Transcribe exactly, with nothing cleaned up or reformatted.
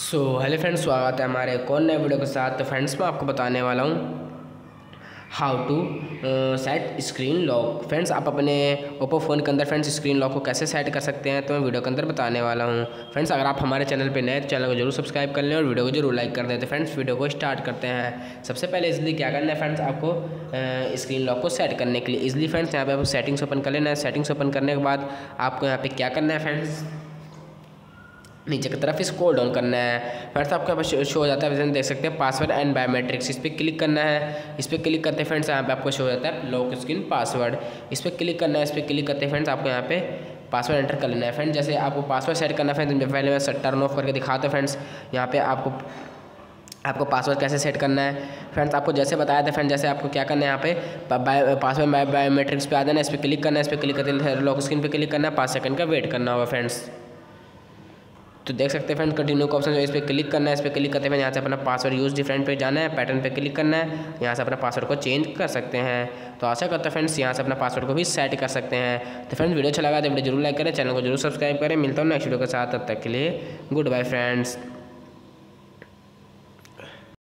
So hello friends, स्वागत है हमारे एक और नए वीडियो के साथ। तो फ्रेंड्स, मैं आपको बताने वाला हूँ how to set screen lock. Friends, आप अपने ओप्पो फ़ोन के अंदर फ्रेंड्स स्क्रीन लॉक को कैसे सेट कर सकते हैं तो मैं वीडियो के अंदर बताने वाला हूँ। फ्रेंड्स, अगर आप हमारे चैनल पे नए तो चैनल को जरूर सब्सक्राइब कर लें और वीडियो को जरूर लाइक कर दें। तो फ्रेंड्स, वीडियो को स्टार्ट करते हैं। सबसे पहले इजली क्या करना है फ्रेंड्स, आपको स्क्रीन लॉक को सेट करने के लिए इजली फ्रेंड्स यहाँ पर आप सेटिंग्स ओपन कर लेना है। सेटिंग्स ओपन करने के बाद आपको यहाँ पर क्या करना है फ्रेंड्स, नीचे की तरफ स्क्रॉल डाउन करना है। फ्रेंड्स, आपके पास शो हो जाता है, वैसे देख सकते हैं पासवर्ड एंड बायोमेट्रिक्स, इस पर क्लिक करना है। इस पर क्लिक करते फ्रेंड्स यहाँ पे आपको शो हो जाता है लॉक स्क्रीन पासवर्ड, इस पर क्लिक करना है। इस पर क्लिक करते फ्रेंड्स आपको यहाँ पे पासवर्ड एंटर कर लेना है। फ्रेंड्स, जैसे आपको पासवर्ड सेट करना है फ्रेंड्स, पहले मैं शट टर्न ऑफ करके दिखाता हूँ। फ्रेंड्स, यहाँ पर आपको आपको पासवर्ड कैसे सेट करना है फ्रेंड्स, आपको जैसे बताया था फ्रेंड्स, जैसे आपको क्या करना है यहाँ पे पासवर्ड बायोमेट्रिक्स पे आ जाना है। इस पर क्लिक करना है। इस पर क्लिक करते लॉक स्क्रीन पर क्लिक करना है। पाँच सेकंड का वेट करना होगा फ्रेंड्स। तो देख सकते हैं फ्रेंड्स कंटिन्यू का ऑप्शन है, इस पर क्लिक करना है। इस पर क्लिक करते हैं यहाँ से अपना पासवर्ड यूज़ डिफरेंट पे जाना है, पैटर्न पे क्लिक करना है। यहाँ से अपना पासवर्ड को चेंज कर सकते हैं। तो आशा करता है फ्रेंड्स यहाँ से अपना पासवर्ड को भी सेट कर सकते हैं। तो फ्रेंड्स, वीडियो अच्छा लगा तो वीडियो जरूर लाइक करें, चैनल को जरूर सब्सक्राइब करें। मिलता हूँ नेक्स्ट वीडियो के साथ, तब तक के लिए गुड बाय फ्रेंड्स।